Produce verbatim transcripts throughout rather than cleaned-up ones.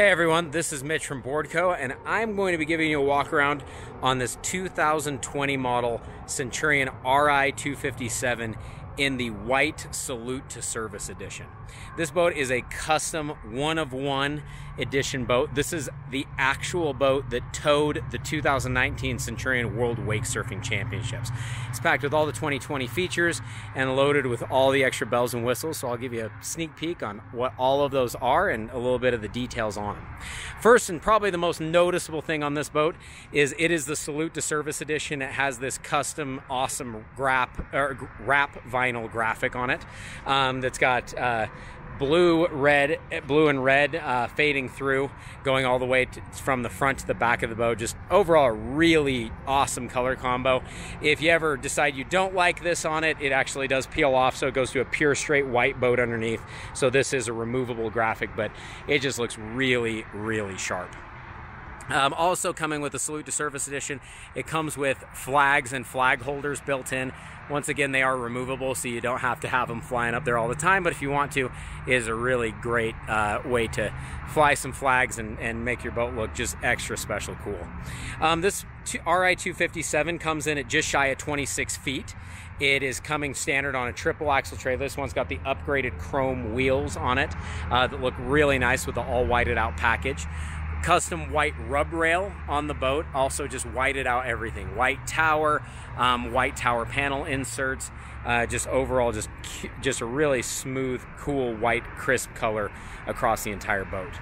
Hey everyone, this is Mitch from Boardco, and I'm going to be giving you a walk around on this two thousand twenty model Centurion R I two fifty-seven in the white Salute to Service edition. This boat is a custom one of one edition boat. This is the actual boat that towed the two thousand nineteen Centurion World Wake Surfing Championships. It's packed with all the twenty twenty features and loaded with all the extra bells and whistles, so I'll give you a sneak peek on what all of those are and a little bit of the details on them. First, and probably the most noticeable thing on this boat, is it is the Salute to Service edition. It has this custom awesome wrap, or wrap vinyl graphic on it um, that's got uh, blue, red, blue and red uh, fading through, going all the way to, from the front to the back of the boat. Just overall a really awesome color combo. If you ever decide you don't like this on it, it actually does peel off, so it goes to a pure straight white boat underneath. So this is a removable graphic, but it just looks really, really sharp. Um, also coming with the Salute to Service edition, it comes with flags and flag holders built in. Once again, they are removable, so you don't have to have them flying up there all the time, but if you want to, it is a really great uh, way to fly some flags and, and make your boat look just extra special cool. Um, this R I two fifty-seven comes in at just shy of twenty-six feet. It is coming standard on a triple axle trailer. This one's got the upgraded chrome wheels on it uh, that look really nice with the all whited out package. Custom white rub rail on the boat, also just whited out everything. White tower, um, white tower panel inserts, uh, just overall just, just a really smooth, cool, white, crisp color across the entire boat.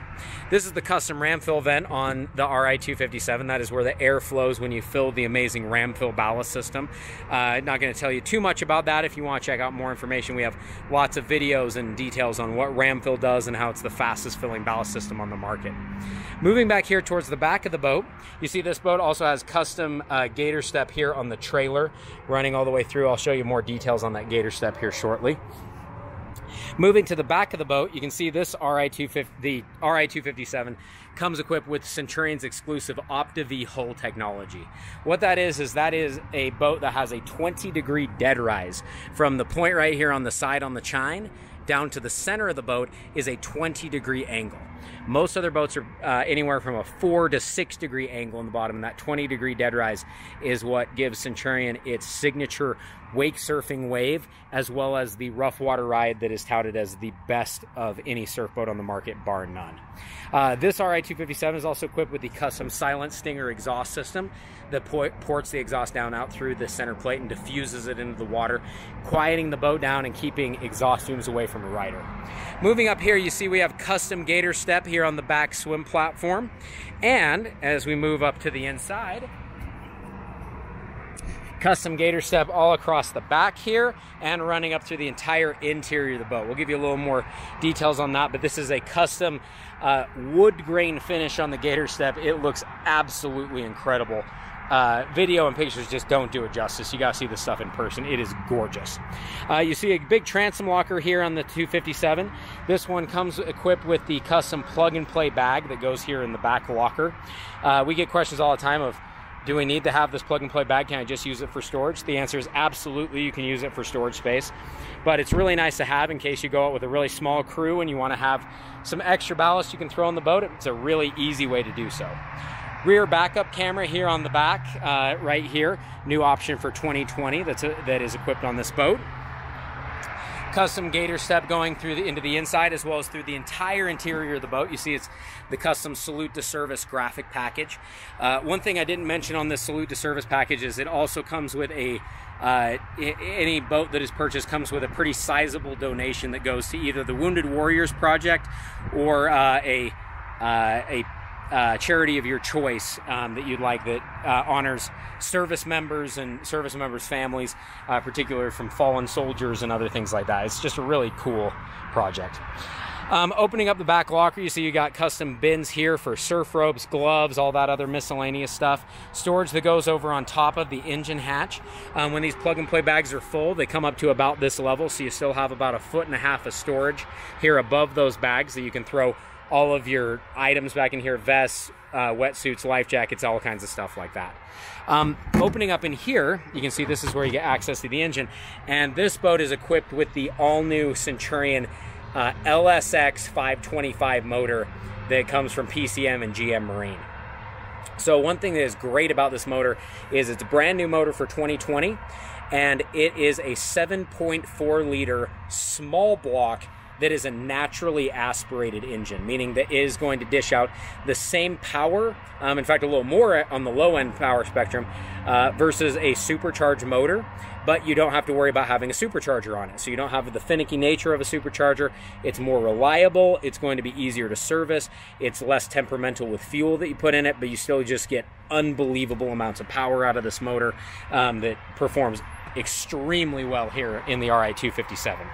This is the custom ram fill vent on the R I two fifty-seven. That is where the air flows when you fill the amazing ram fill ballast system. Uh, not going to tell you too much about that. If you want to check out more information, we have lots of videos and details on what ram fill does and how it's the fastest filling ballast system on the market. Moving back here towards the back of the boat, you see this boat also has custom uh, gator step here on the trailer running all the way through. I'll show you more details on that gator step here shortly. Moving to the back of the boat, you can see this R I two fifty, the R I two fifty-seven comes equipped with Centurion's exclusive Opti-V hull technology. What that is, is that is a boat that has a twenty degree dead rise from the point right here on the side on the chine down to the center of the boat is a twenty degree angle. Most other boats are uh, anywhere from a four to six degree angle in the bottom, and that twenty degree dead rise is what gives Centurion its signature wake surfing wave, as well as the rough water ride that is touted as the best of any surf boat on the market, bar none. Uh, this R I two fifty-seven is also equipped with the custom Silent Stinger exhaust system that po ports the exhaust down out through the center plate and diffuses it into the water, quieting the boat down and keeping exhaust fumes away from the rider. Moving up here, you see we have custom gator step here on the back swim platform, and as we move up to the inside, custom gator step all across the back here and running up through the entire interior of the boat. We'll give you a little more details on that, but this is a custom uh, wood grain finish on the gator step. It looks absolutely incredible. Uh, video and pictures just don't do it justice. You gotta see this stuff in person. It is gorgeous. Uh, you see a big transom locker here on the two fifty-seven. This one comes equipped with the custom plug and play bag that goes here in the back locker. Uh, we get questions all the time of, do we need to have this plug and play bag? Can I just use it for storage? The answer is absolutely, you can use it for storage space, but it's really nice to have in case you go out with a really small crew and you wanna have some extra ballast you can throw on the boat. It's a really easy way to do so. Rear backup camera here on the back, uh, right here. New option for twenty twenty that's a, that is equipped on this boat. Custom gator step going through the, into the inside as well as through the entire interior of the boat. You see it's the custom Salute to Service graphic package. Uh, one thing I didn't mention on this Salute to Service package is it also comes with a, uh, any boat that is purchased comes with a pretty sizable donation that goes to either the Wounded Warriors Project or uh, a, uh, a Uh, charity of your choice um, that you'd like that uh, honors service members and service members' families, uh, particularly from fallen soldiers and other things like that. It's just a really cool project. Um, opening up the back locker, you see you got custom bins here for surf ropes, gloves, all that other miscellaneous stuff. Storage that goes over on top of the engine hatch. Um, when these plug and play bags are full, they come up to about this level, so you still have about a foot and a half of storage here above those bags that you can throw all of your items back in here, vests, uh, wetsuits, life jackets, all kinds of stuff like that. Um, opening up in here, you can see this is where you get access to the engine. And this boat is equipped with the all new Centurion uh, L S X five twenty-five motor that comes from P C M and G M Marine. So one thing that is great about this motor is it's a brand new motor for twenty twenty, and it is a seven point four liter small block that is a naturally aspirated engine, meaning that it is going to dish out the same power, um, in fact a little more on the low end power spectrum, uh, versus a supercharged motor, but you don't have to worry about having a supercharger on it. So you don't have the finicky nature of a supercharger. It's more reliable, it's going to be easier to service, it's less temperamental with fuel that you put in it, but you still just get unbelievable amounts of power out of this motor um, that performs extremely well here in the R I two fifty-seven.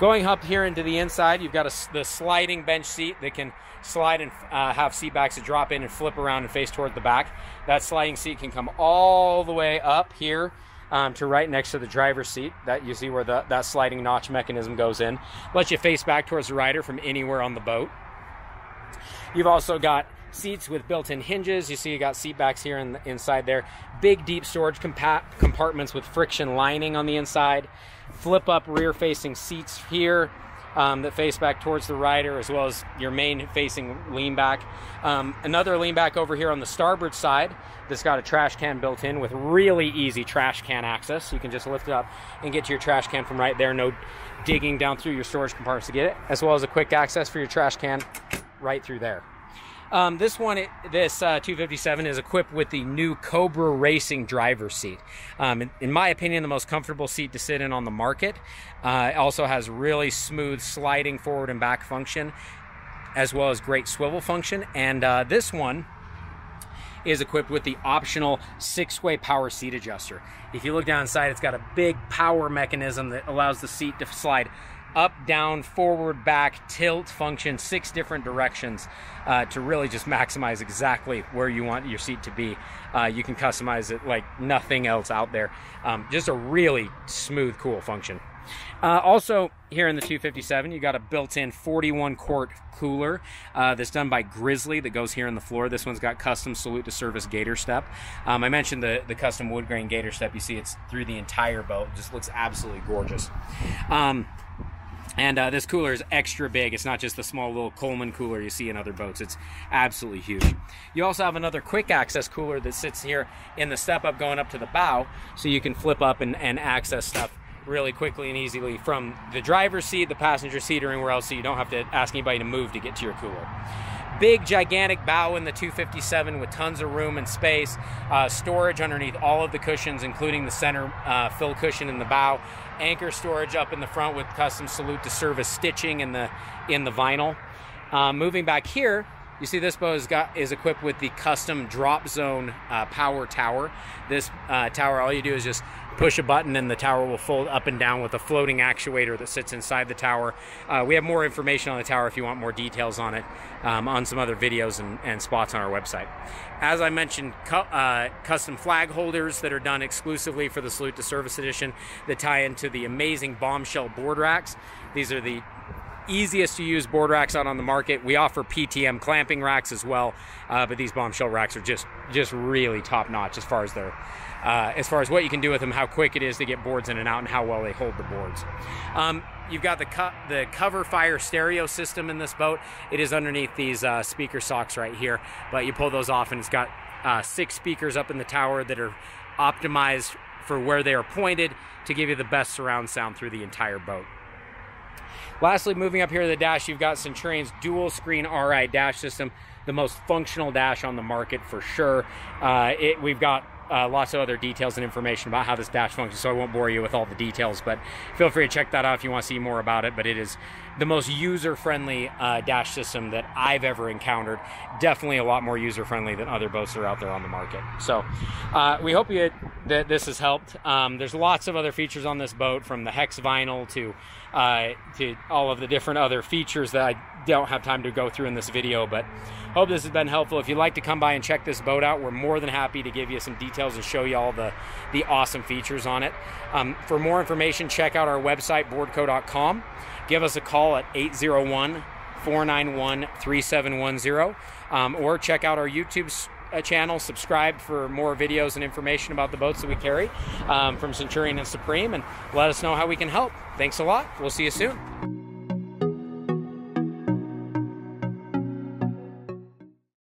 Going up here into the inside, you've got a, the sliding bench seat that can slide and uh, have seat backs that drop in and flip around and face toward the back. That sliding seat can come all the way up here um, to right next to the driver's seat. That you see where the, that sliding notch mechanism goes in. Lets you face back towards the rider from anywhere on the boat. You've also got seats with built-in hinges. You see you got seat backs here in the, inside there. Big deep storage compa compartments with friction lining on the inside. Flip up rear facing seats here um, that face back towards the rider, as well as your main facing lean back. Um, another lean back over here on the starboard side that's got a trash can built in with really easy trash can access. You can just lift it up and get to your trash can from right there. No digging down through your storage compartments to get it, as well as a quick access for your trash can right through there. Um, this one, it, this uh, two fifty-seven is equipped with the new Cobra Racing driver's seat. Um, in, in my opinion, the most comfortable seat to sit in on the market. Uh, it also has really smooth sliding forward and back function, as well as great swivel function. And uh, this one is equipped with the optional six-way power seat adjuster. If you look down inside, it's got a big power mechanism that allows the seat to slide up, down, forward, back, tilt function, six different directions uh, to really just maximize exactly where you want your seat to be. Uh, you can customize it like nothing else out there. Um, just a really smooth, cool function. Uh, also, here in the two fifty-seven, you got a built-in forty-one quart cooler uh, that's done by Grizzly that goes here in the floor. This one's got custom salute to service gator step. Um, I mentioned the, the custom wood grain gator step. You see it's through the entire boat. It just looks absolutely gorgeous. Um, And uh, this cooler is extra big. It's not just the small little Coleman cooler you see in other boats. It's absolutely huge. You also have another quick access cooler that sits here in the step up going up to the bow, so you can flip up and, and access stuff really quickly and easily from the driver's seat, the passenger seat, or anywhere else, so you don't have to ask anybody to move to get to your cooler. Big, gigantic bow in the two fifty-seven with tons of room and space. Uh, storage underneath all of the cushions, including the center uh, fill cushion in the bow. Anchor storage up in the front with custom salute to service stitching in the in the vinyl. Uh, moving back here, you see this boat is, got, is equipped with the custom drop zone uh, power tower. This uh, tower, all you do is just push a button and the tower will fold up and down with a floating actuator that sits inside the tower. Uh, we have more information on the tower if you want more details on it um, on some other videos and, and spots on our website. As I mentioned, cu uh, custom flag holders that are done exclusively for the Salute to Service Edition that tie into the amazing bombshell board racks. These are the easiest to use board racks out on the market. We offer P T M clamping racks as well, uh, but these bombshell racks are just just really top notch as far as their uh, as far as what you can do with them, how quick it is to get boards in and out, and how well they hold the boards. Um, you've got the co the cover fire stereo system in this boat. It is underneath these uh, speaker socks right here, but you pull those off and it's got uh, six speakers up in the tower that are optimized for where they are pointed to give you the best surround sound through the entire boat. Lastly, moving up here to the dash, you've got Centurion's dual screen R I dash system, the most functional dash on the market for sure. Uh, it, we've got uh, lots of other details and information about how this dash functions, so I won't bore you with all the details, but feel free to check that out if you want to see more about it. But it is the most user-friendly uh, dash system that I've ever encountered. Definitely a lot more user-friendly than other boats that are out there on the market. So uh, we hope you that this has helped. Um, there's lots of other features on this boat, from the hex vinyl to uh, to all of the different other features that I don't have time to go through in this video, but hope this has been helpful. If you'd like to come by and check this boat out, we're more than happy to give you some details and show you all the, the awesome features on it. Um, for more information, check out our website, boardco dot com. Give us a call at eight zero one, four nine one, three seven one zero, um, or check out our YouTube channel. Subscribe for more videos and information about the boats that we carry um, from Centurion and Supreme, and let us know how we can help. Thanks a lot. We'll see you soon.